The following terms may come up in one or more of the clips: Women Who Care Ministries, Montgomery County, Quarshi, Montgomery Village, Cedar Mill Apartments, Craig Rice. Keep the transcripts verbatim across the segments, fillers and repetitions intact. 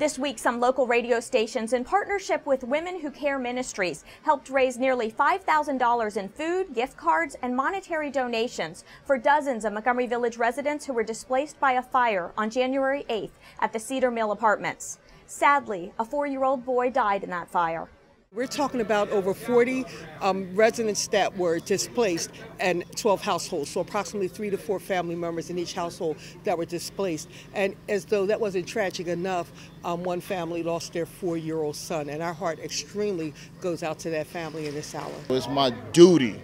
This week, some local radio stations in partnership with Women Who Care Ministries helped raise nearly five thousand dollars in food, gift cards, and monetary donations for dozens of Montgomery Village residents who were displaced by a fire on January eighth at the Cedar Mill Apartments. Sadly, a four-year-old boy died in that fire. We're talking about over forty um, residents that were displaced and twelve households, so approximately three to four family members in each household that were displaced. And as though that wasn't tragic enough, um, one family lost their four-year-old son, and our heart extremely goes out to that family in this hour. It's my duty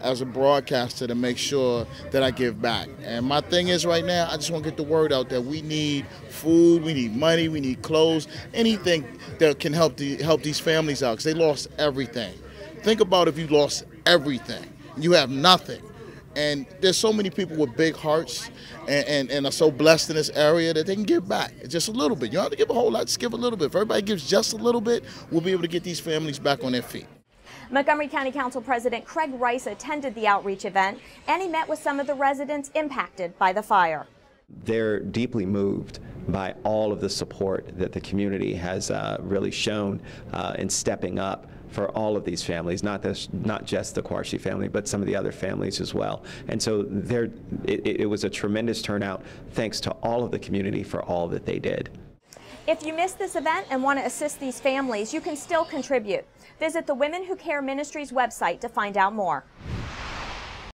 as a broadcaster to make sure that I give back. And my thing is right now, I just want to get the word out that we need food, we need money, we need clothes, anything that can help the, help these families out, because they lost everything. Think about if you lost everything, you have nothing. And there's so many people with big hearts and, and, and are so blessed in this area that they can give back just a little bit. You don't have to give a whole lot, just give a little bit. If everybody gives just a little bit, we'll be able to get these families back on their feet. Montgomery County Council President Craig Rice attended the outreach event, and he met with some of the residents impacted by the fire. They're deeply moved by all of the support that the community has uh, really shown uh, in stepping up for all of these families, not this, not just the Quarshi family, but some of the other families as well. And so there, it, it was a tremendous turnout, thanks to all of the community for all that they did. If you missed this event and want to assist these families, you can still contribute. Visit the Women Who Care Ministries website to find out more.